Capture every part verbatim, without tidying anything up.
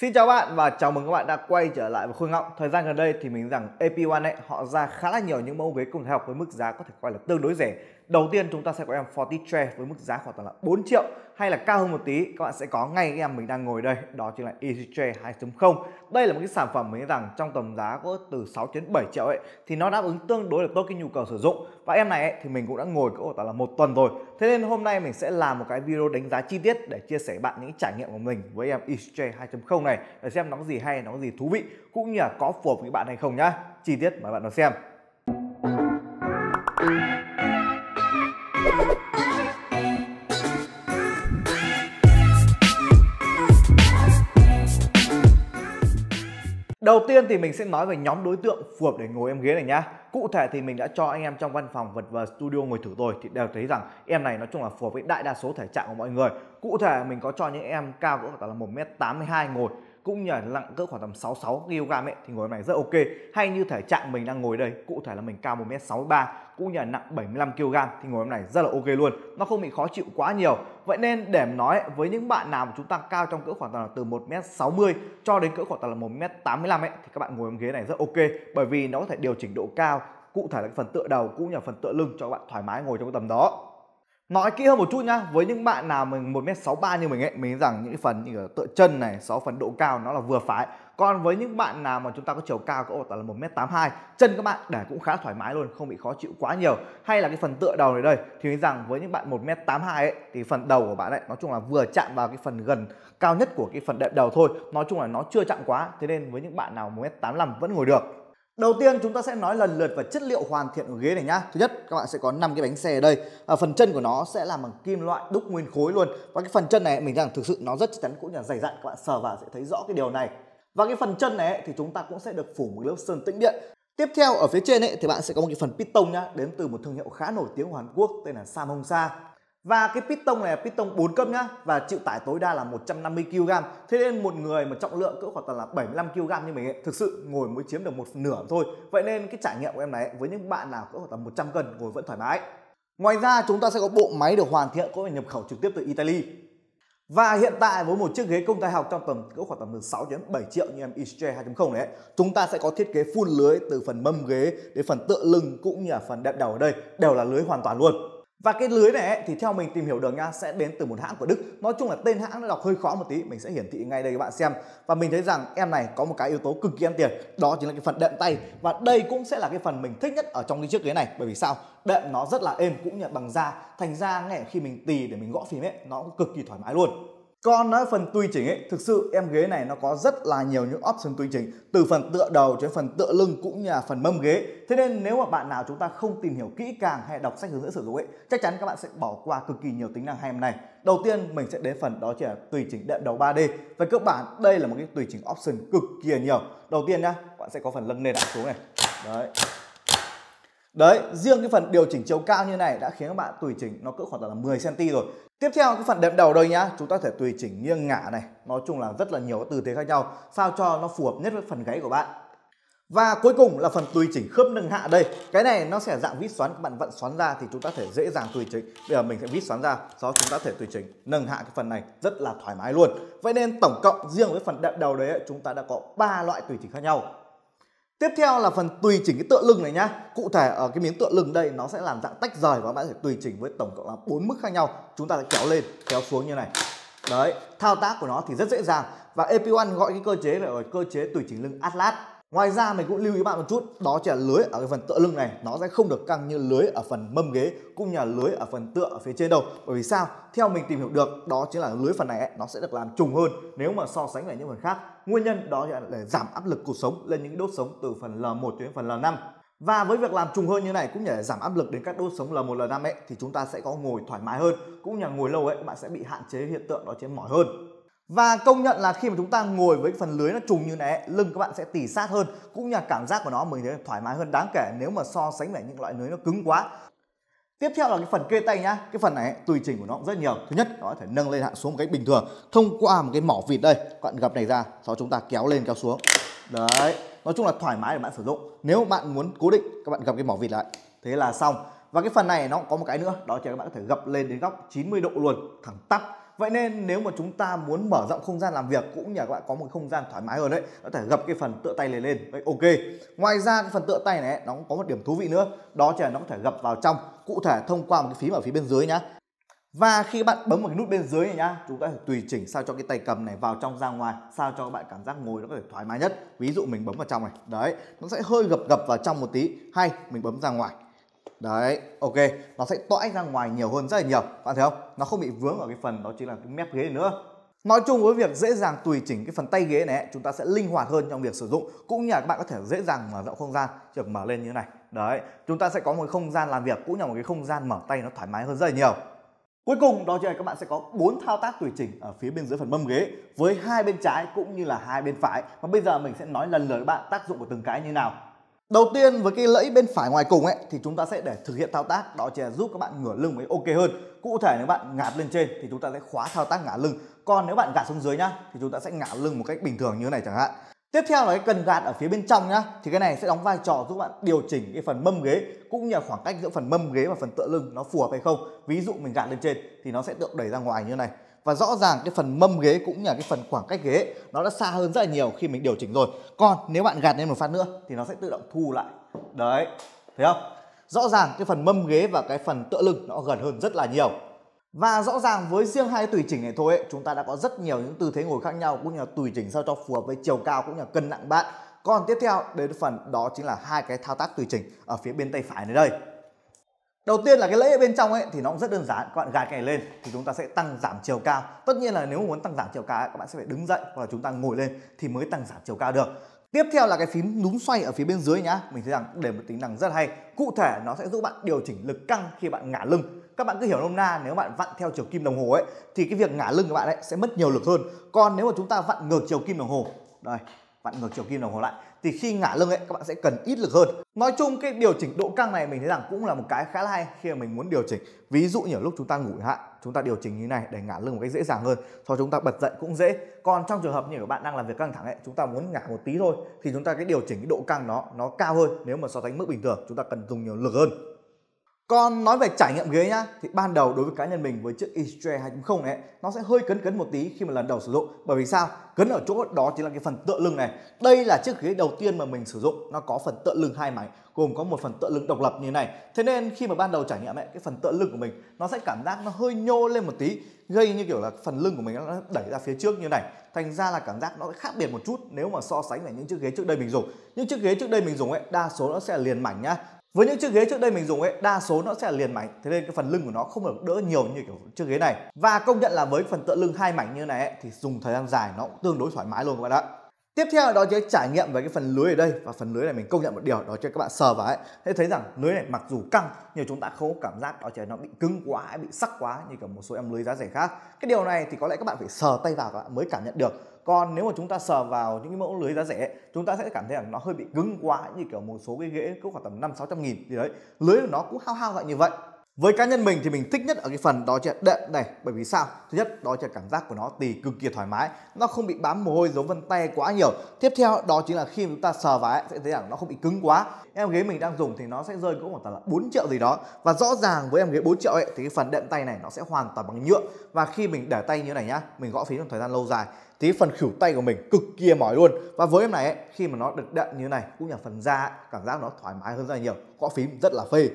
Xin chào bạn và chào mừng các bạn đã quay trở lại với Khôi Ngọng. Thời gian gần đây thì mình rằng Epione họ ra khá là nhiều những mẫu ghế cùng thời học với mức giá có thể coi là tương đối rẻ. Đầu tiên chúng ta sẽ có em Forte Chair với mức giá khoảng tầm là bốn triệu, hay là cao hơn một tí các bạn sẽ có ngay cái em mình đang ngồi đây, đó chính là Easychair hai chấm không. Đây là một cái sản phẩm mình nghĩ rằng trong tầm giá có từ sáu đến bảy triệu ấy thì nó đáp ứng tương đối là tốt cái nhu cầu sử dụng. Và em này ấy, thì mình cũng đã ngồi cỡ khoảng là một tuần rồi. Thế nên hôm nay mình sẽ làm một cái video đánh giá chi tiết để chia sẻ với bạn những trải nghiệm của mình với em Easychair hai chấm không này, để xem nó có gì hay, nó có gì thú vị, cũng như là có phù hợp với bạn hay không nhá. Chi tiết mời bạn đón xem. Đầu tiên thì mình sẽ nói về nhóm đối tượng phù hợp để ngồi em ghế này nhá. Cụ thể thì mình đã cho anh em trong văn phòng vật vờ studio ngồi thử rồi thì đều thấy rằng em này nói chung là phù hợp với đại đa số thể trạng của mọi người. Cụ thể mình có cho những em cao cỡ khoảng là một mét tám mươi hai ngồi, cũng như là nặng cỡ khoảng tầm sáu mươi sáu ki lô gam ấy thì ngồi này rất ok. Hay như thể trạng mình đang ngồi đây, cụ thể là mình cao một mét sáu mươi ba, cũng như là nặng bảy mươi lăm ki lô gam thì ngồi này rất là ok luôn, nó không bị khó chịu quá nhiều. Vậy nên để nói với những bạn nào mà chúng ta cao trong cỡ khoảng tầm là từ một mét sáu mươi cho đến cỡ khoảng tầm là một mét tám mươi lăm ấy thì các bạn ngồi ghế này rất ok, bởi vì nó có thể điều chỉnh độ cao, cụ thể là phần tựa đầu cũng như là phần tựa lưng cho các bạn thoải mái ngồi trong tầm đó. Nói kỹ hơn một chút nhá, với những bạn nào mình một mét sáu mươi ba như mình ấy, mình nghĩ rằng những cái phần như ở tựa chân này, sáu phần độ cao nó là vừa phải. Còn với những bạn nào mà chúng ta có chiều cao có khoảng là một mét tám mươi hai, chân các bạn để cũng khá thoải mái luôn, không bị khó chịu quá nhiều. Hay là cái phần tựa đầu này đây thì mình rằng với những bạn một mét tám mươi hai ấy thì phần đầu của bạn ấy nói chung là vừa chạm vào cái phần gần cao nhất của cái phần đệm đầu thôi, nói chung là nó chưa chạm quá. Thế nên với những bạn nào một mét tám mươi lăm vẫn ngồi được. Đầu tiên chúng ta sẽ nói lần lượt về chất liệu hoàn thiện của ghế này nhá. Thứ nhất, các bạn sẽ có năm cái bánh xe ở đây. À, phần chân của nó sẽ làm bằng kim loại đúc nguyên khối luôn. Và cái phần chân này mình rằng thực sự nó rất chắc chắn cũng như là dày dặn, các bạn sờ vào sẽ thấy rõ cái điều này. Và cái phần chân này thì chúng ta cũng sẽ được phủ một lớp sơn tĩnh điện. Tiếp theo ở phía trên ấy thì bạn sẽ có một cái phần piston nhá, đến từ một thương hiệu khá nổi tiếng của Hàn Quốc tên là Samhongsa. Và cái piston này là piston bốn cấp nhá, và chịu tải tối đa là một trăm năm mươi ki lô gam. Thế nên một người mà trọng lượng cỡ khoảng tầm là bảy mươi lăm ki lô gam như mình ấy, thực sự ngồi mới chiếm được một nửa thôi. Vậy nên cái trải nghiệm của em này ấy, với những bạn nào cỡ khoảng tầm một trăm cân ngồi vẫn thoải mái. Ngoài ra chúng ta sẽ có bộ máy được hoàn thiện, có thể nhập khẩu trực tiếp từ Italy. Và hiện tại với một chiếc ghế công thái học trong tầm cỡ khoảng tầm từ sáu đến bảy triệu như em Easychair hai chấm không này ấy, chúng ta sẽ có thiết kế full lưới từ phần mâm ghế đến phần tựa lưng cũng như là phần đệm đầu ở đây đều là lưới hoàn toàn luôn. Và cái lưới này ấy, thì theo mình tìm hiểu được nha, sẽ đến từ một hãng của Đức. Nói chung là tên hãng nó đọc hơi khó một tí, mình sẽ hiển thị ngay đây các bạn xem. Và mình thấy rằng em này có một cái yếu tố cực kỳ ăn tiền, đó chính là cái phần đệm tay. Và đây cũng sẽ là cái phần mình thích nhất ở trong cái chiếc ghế này. Bởi vì sao? Đệm nó rất là êm cũng như là bằng da, thành ra ngay khi mình tì để mình gõ phím ấy, nó cũng cực kỳ thoải mái luôn. Còn nói phần tùy chỉnh ấy, thực sự em ghế này nó có rất là nhiều những option tùy chỉnh, từ phần tựa đầu đến phần tựa lưng cũng như là phần mâm ghế. Thế nên nếu mà bạn nào chúng ta không tìm hiểu kỹ càng hay đọc sách hướng dẫn sử dụng ấy, chắc chắn các bạn sẽ bỏ qua cực kỳ nhiều tính năng hay em này. Đầu tiên mình sẽ đến phần đó chỉ là tùy chỉnh đệm đầu ba D. Về cơ bản đây là một cái tùy chỉnh option cực kỳ nhiều. Đầu tiên nhá, bạn sẽ có phần nâng lên đặt xuống này. Đấy. Đấy, riêng cái phần điều chỉnh chiều cao như này đã khiến các bạn tùy chỉnh nó cỡ khoảng là mười xăng ti mét rồi. Tiếp theo cái phần đệm đầu đây nhá, chúng ta có thể tùy chỉnh nghiêng ngả này, nói chung là rất là nhiều tư thế khác nhau sao cho nó phù hợp nhất với phần gáy của bạn. Và cuối cùng là phần tùy chỉnh khớp nâng hạ đây. Cái này nó sẽ dạng vít xoắn, các bạn vặn xoắn ra thì chúng ta có thể dễ dàng tùy chỉnh. Bây giờ mình sẽ vít xoắn ra, sau đó chúng ta có thể tùy chỉnh nâng hạ cái phần này rất là thoải mái luôn. Vậy nên tổng cộng riêng với phần đệm đầu đấy chúng ta đã có ba loại tùy chỉnh khác nhau. Tiếp theo là phần tùy chỉnh cái tựa lưng này nhá. Cụ thể ở cái miếng tựa lưng đây nó sẽ làm dạng tách rời và bạn sẽ tùy chỉnh với tổng cộng là bốn mức khác nhau. Chúng ta sẽ kéo lên, kéo xuống như này. Đấy, thao tác của nó thì rất dễ dàng. Và Epione gọi cái cơ chế này là cơ chế tùy chỉnh lưng Atlas. Ngoài ra mình cũng lưu ý bạn một chút, đó chỉ là lưới ở cái phần tựa lưng này nó sẽ không được căng như lưới ở phần mâm ghế cũng như là lưới ở phần tựa ở phía trên đâu. Bởi vì sao? Theo mình tìm hiểu được, đó chính là lưới phần này ấy, nó sẽ được làm trùng hơn nếu mà so sánh với những phần khác. Nguyên nhân đó là để giảm áp lực cột sống lên những đốt sống từ phần L một đến phần L năm. Và với việc làm trùng hơn như này cũng như là giảm áp lực đến các đốt sống L một L năm ấy thì chúng ta sẽ có ngồi thoải mái hơn, cũng như là ngồi lâu ấy bạn sẽ bị hạn chế hiện tượng đó chính mỏi hơn. Và công nhận là khi mà chúng ta ngồi với phần lưới nó trùng như này, lưng các bạn sẽ tỉ sát hơn, cũng như là cảm giác của nó mình thấy thoải mái hơn đáng kể nếu mà so sánh với những loại lưới nó cứng quá. Tiếp theo là cái phần kê tay nhá. Cái phần này tùy chỉnh của nó cũng rất nhiều. Thứ nhất, nó có thể nâng lên hạ xuống một cách bình thường thông qua một cái mỏ vịt đây. Các bạn gập này ra, sau chúng ta kéo lên kéo xuống. Đấy, nói chung là thoải mái để bạn sử dụng. Nếu bạn muốn cố định, các bạn gập cái mỏ vịt lại. Thế là xong. Và cái phần này nó có một cái nữa, đó chính là các bạn có thể gập lên đến góc chín mươi độ luôn, thẳng tắp. Vậy nên nếu mà chúng ta muốn mở rộng không gian làm việc cũng như là các bạn có một không gian thoải mái hơn đấy, có thể gập cái phần tựa tay này lên, vậy ok. Ngoài ra cái phần tựa tay này nó cũng có một điểm thú vị nữa, đó là nó có thể gập vào trong, cụ thể thông qua một cái phím ở phía bên dưới nhá. Và khi bạn bấm một cái nút bên dưới này nhá, chúng ta có thể tùy chỉnh sao cho cái tay cầm này vào trong ra ngoài, sao cho các bạn cảm giác ngồi nó có thể thoải mái nhất. Ví dụ mình bấm vào trong này, đấy, nó sẽ hơi gập gập vào trong một tí, hay mình bấm ra ngoài. Đấy, ok, nó sẽ toãi ra ngoài nhiều hơn rất là nhiều, bạn thấy không? Nó không bị vướng ở cái phần đó chính là cái mép ghế này nữa. Nói chung với việc dễ dàng tùy chỉnh cái phần tay ghế này, chúng ta sẽ linh hoạt hơn trong việc sử dụng, cũng như là các bạn có thể dễ dàng mở rộng không gian, chỉ mở lên như thế này. Đấy, chúng ta sẽ có một không gian làm việc cũng như là một cái không gian mở tay nó thoải mái hơn rất là nhiều. Cuối cùng đó chính là các bạn sẽ có bốn thao tác tùy chỉnh ở phía bên dưới phần mâm ghế với hai bên trái cũng như là hai bên phải. Và bây giờ mình sẽ nói lần lượt các bạn tác dụng của từng cái như nào. Đầu tiên với cái lẫy bên phải ngoài cùng ấy thì chúng ta sẽ để thực hiện thao tác đó chính là giúp các bạn ngửa lưng mới ok hơn. Cụ thể nếu bạn ngả lên trên thì chúng ta sẽ khóa thao tác ngả lưng. Còn nếu bạn gạt xuống dưới nhá thì chúng ta sẽ ngả lưng một cách bình thường như thế này chẳng hạn. Tiếp theo là cái cần gạt ở phía bên trong nhá, thì cái này sẽ đóng vai trò giúp bạn điều chỉnh cái phần mâm ghế cũng như là khoảng cách giữa phần mâm ghế và phần tựa lưng nó phù hợp hay không. Ví dụ mình gạt lên trên thì nó sẽ tự đẩy ra ngoài như thế này, và rõ ràng cái phần mâm ghế cũng như là cái phần khoảng cách ghế nó đã xa hơn rất là nhiều khi mình điều chỉnh rồi. Còn nếu bạn gạt lên một phát nữa thì nó sẽ tự động thu lại. Đấy, thấy không? Rõ ràng cái phần mâm ghế và cái phần tựa lưng nó gần hơn rất là nhiều. Và rõ ràng với riêng hai cái tùy chỉnh này thôi ấy, chúng ta đã có rất nhiều những tư thế ngồi khác nhau cũng như là tùy chỉnh sao cho phù hợp với chiều cao cũng như là cân nặng bạn. Còn tiếp theo đến phần đó chính là hai cái thao tác tùy chỉnh ở phía bên tay phải này đây. Đầu tiên là cái lẫy ở bên trong ấy thì nó cũng rất đơn giản, các bạn gạt cái này lên thì chúng ta sẽ tăng giảm chiều cao. Tất nhiên là nếu muốn tăng giảm chiều cao ấy, các bạn sẽ phải đứng dậy hoặc là chúng ta ngồi lên thì mới tăng giảm chiều cao được. Tiếp theo là cái phím núm xoay ở phía bên dưới nhá, mình thấy rằng để một tính năng rất hay, cụ thể nó sẽ giúp bạn điều chỉnh lực căng khi bạn ngả lưng. Các bạn cứ hiểu nôm na, nếu bạn vặn theo chiều kim đồng hồ ấy thì cái việc ngả lưng của bạn ấy sẽ mất nhiều lực hơn. Còn nếu mà chúng ta vặn ngược chiều kim đồng hồ, đây, vặn ngược chiều kim đồng hồ lại thì khi ngả lưng ấy các bạn sẽ cần ít lực hơn. Nói chung cái điều chỉnh độ căng này mình thấy rằng cũng là một cái khá là hay khi mà mình muốn điều chỉnh. Ví dụ như ở lúc chúng ta ngủ hạn, chúng ta điều chỉnh như này để ngả lưng một cách dễ dàng hơn, sau chúng ta bật dậy cũng dễ. Còn trong trường hợp như các bạn đang làm việc căng thẳng ấy, chúng ta muốn ngả một tí thôi thì chúng ta cái điều chỉnh cái độ căng nó nó cao hơn nếu mà so sánh mức bình thường, chúng ta cần dùng nhiều lực hơn. Còn nói về trải nghiệm ghế nhá, thì ban đầu đối với cá nhân mình với chiếc Easychair hai chấm không này nó sẽ hơi cấn cấn một tí khi mà lần đầu sử dụng. Bởi vì sao? Cấn ở chỗ đó chính là cái phần tựa lưng này. Đây là chiếc ghế đầu tiên mà mình sử dụng nó có phần tựa lưng hai mảnh, gồm có một phần tựa lưng độc lập như này. Thế nên khi mà ban đầu trải nghiệm ấy, cái phần tựa lưng của mình nó sẽ cảm giác nó hơi nhô lên một tí, gây như kiểu là phần lưng của mình nó đẩy ra phía trước như này. Thành ra là cảm giác nó khác biệt một chút nếu mà so sánh với những chiếc ghế trước đây mình dùng. Những chiếc ghế trước đây mình dùng ấy đa số nó sẽ liền mảnh nhá. Với những chiếc ghế trước đây mình dùng ấy, đa số nó sẽ liền mảnh, thế nên cái phần lưng của nó không được đỡ nhiều như kiểu chiếc ghế này. Và công nhận là với phần tựa lưng hai mảnh như này ấy, thì dùng thời gian dài nó cũng tương đối thoải mái luôn các bạn ạ. Tiếp theo đó chính là trải nghiệm về cái phần lưới ở đây, và phần lưới này mình công nhận một điều đó cho các bạn sờ vào ấy, thế thấy rằng lưới này mặc dù căng nhưng chúng ta không có cảm giác đó chỉ nó bị cứng quá hay bị sắc quá như cả một số em lưới giá rẻ khác. Cái điều này thì có lẽ các bạn phải sờ tay vào các bạn mới cảm nhận được. Còn nếu mà chúng ta sờ vào những cái mẫu lưới giá rẻ, chúng ta sẽ cảm thấy rằng nó hơi bị cứng quá như kiểu một số cái ghế cũng khoảng tầm năm sáu trăm nghìn thì đấy, lưới của nó cũng hao hao lại như vậy. Với cá nhân mình thì mình thích nhất ở cái phần đó là đệm này, bởi vì sao? Thứ nhất đó là cảm giác của nó thì cực kỳ thoải mái, nó không bị bám mồ hôi dấu vân tay quá nhiều. Tiếp theo đó chính là khi chúng ta sờ vào ấy, sẽ thấy rằng nó không bị cứng quá. Em ghế mình đang dùng thì nó sẽ rơi cũng khoảng tầm là bốn triệu gì đó, và rõ ràng với em ghế bốn triệu ấy thì cái phần đệm tay này nó sẽ hoàn toàn bằng nhựa, và khi mình để tay như này nhá, mình gõ phím trong thời gian lâu dài thì phần khỉu tay của mình cực kỳ mỏi luôn. Và với em này ấy, khi mà nó được đệm như này cũng như là phần da ấy, cảm giác nó thoải mái hơn rất là nhiều, gõ phím rất là phê.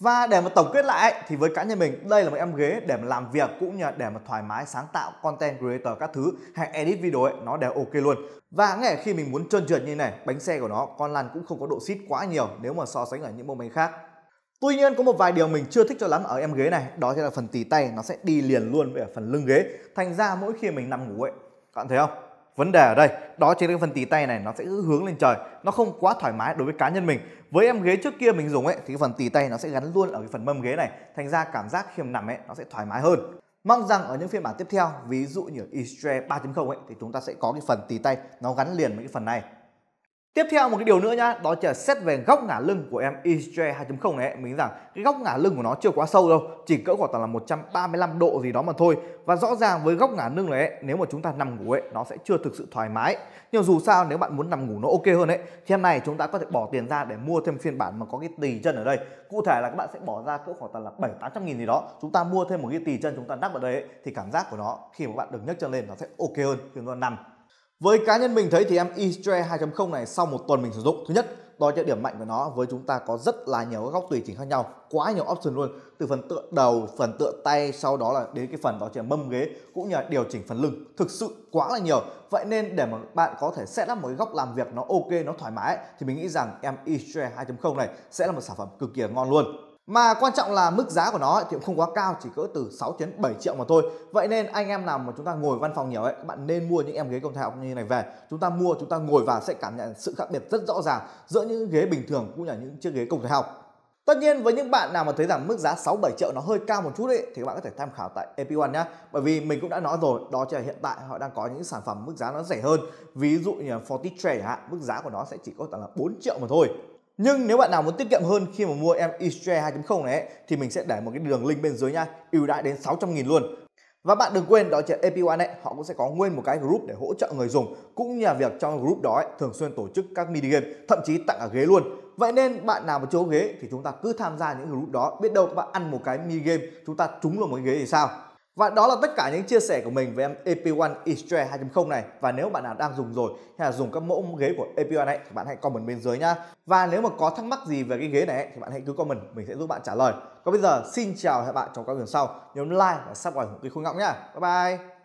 Và để mà tổng kết lại ấy, thì với cá nhân mình đây là một em ghế để mà làm việc cũng như là để mà thoải mái sáng tạo content creator các thứ hay edit video ấy, nó đều ok luôn. Và ngay khi mình muốn trơn trượt như này, bánh xe của nó con lăn cũng không có độ xít quá nhiều nếu mà so sánh ở những mẫu máy khác. Tuy nhiên có một vài điều mình chưa thích cho lắm ở em ghế này, đó chính là phần tì tay nó sẽ đi liền luôn với phần lưng ghế. Thành ra mỗi khi mình nằm ngủ ấy, các bạn thấy không? Vấn đề ở đây đó chính là phần tì tay này nó sẽ hướng lên trời, nó không quá thoải mái đối với cá nhân mình. Với em ghế trước kia mình dùng ấy thì phần tì tay nó sẽ gắn luôn ở cái phần mâm ghế này, thành ra cảm giác khi nằm ấy nó sẽ thoải mái hơn. Mong rằng ở những phiên bản tiếp theo, ví dụ như Easychair ba chấm không ấy, thì chúng ta sẽ có cái phần tì tay nó gắn liền với cái phần này. Tiếp theo một cái điều nữa nhá, đó là xét về góc ngả lưng của em Easychair hai chấm không này, mình nghĩ rằng cái góc ngả lưng của nó chưa quá sâu đâu, chỉ cỡ khoảng tầm là một trăm ba mươi lăm độ gì đó mà thôi. Và rõ ràng với góc ngả lưng này, nếu mà chúng ta nằm ngủ ấy, nó sẽ chưa thực sự thoải mái. Nhưng dù sao nếu bạn muốn nằm ngủ nó ok hơn ấy, thì hôm nay chúng ta có thể bỏ tiền ra để mua thêm phiên bản mà có cái tỳ chân ở đây. Cụ thể là các bạn sẽ bỏ ra cỡ khoảng tầm là bảy tám trăm nghìn gì đó, chúng ta mua thêm một cái tỳ chân chúng ta đắp vào đây ấy, thì cảm giác của nó khi mà bạn được nhấc chân lên nó sẽ ok hơn khi nó nằm. Với cá nhân mình thấy thì em Easychair hai chấm không này sau một tuần mình sử dụng, thứ nhất đó là điểm mạnh của nó, với chúng ta có rất là nhiều các góc tùy chỉnh khác nhau, quá nhiều option luôn, từ phần tựa đầu, phần tựa tay, sau đó là đến cái phần đó chỉ là mâm ghế cũng như là điều chỉnh phần lưng, thực sự quá là nhiều. Vậy nên để mà bạn có thể set up một cái góc làm việc nó ok, nó thoải mái ấy, thì mình nghĩ rằng em Easychair hai chấm không này sẽ là một sản phẩm cực kỳ ngon luôn. Mà quan trọng là mức giá của nó ấy, thì cũng không quá cao, chỉ cỡ từ sáu đến bảy triệu mà thôi. Vậy nên anh em nào mà chúng ta ngồi văn phòng nhiều ấy, các bạn nên mua những em ghế công thảo như này về. Chúng ta mua, chúng ta ngồi vào sẽ cảm nhận sự khác biệt rất rõ ràng giữa những ghế bình thường cũng như là những chiếc ghế công thảo. Tất nhiên với những bạn nào mà thấy rằng mức giá sáu bảy triệu nó hơi cao một chút ấy, thì các bạn có thể tham khảo tại Epione nhá. Bởi vì mình cũng đã nói rồi, đó là hiện tại họ đang có những sản phẩm mức giá nó rẻ hơn. Ví dụ như là Forte Chair, mức giá của nó sẽ chỉ có tầm là bốn triệu mà thôi. Nhưng nếu bạn nào muốn tiết kiệm hơn khi mà mua em Easychair hai chấm không này ấy, thì mình sẽ để một cái đường link bên dưới nha, ưu đãi đến sáu trăm nghìn luôn. Và bạn đừng quên đó là Epione này, họ cũng sẽ có nguyên một cái group để hỗ trợ người dùng, cũng như là việc trong group đó ấy, thường xuyên tổ chức các mini game, thậm chí tặng cả ghế luôn. Vậy nên bạn nào mà chưa có ghế thì chúng ta cứ tham gia những group đó, biết đâu các bạn ăn một cái mini game chúng ta trúng luôn một cái ghế thì sao. Và đó là tất cả những chia sẻ của mình về em Epione Easychair hai chấm không này. Và nếu bạn nào đang dùng rồi hay là dùng các mẫu ghế của Epione này thì bạn hãy comment bên dưới nhá. Và nếu mà có thắc mắc gì về cái ghế này thì bạn hãy cứ comment, mình sẽ giúp bạn trả lời. Còn bây giờ xin chào các bạn trong các video sau. Nhớ like và subscribe ủng hộ kênh Khôi Ngọng nhá. Bye bye.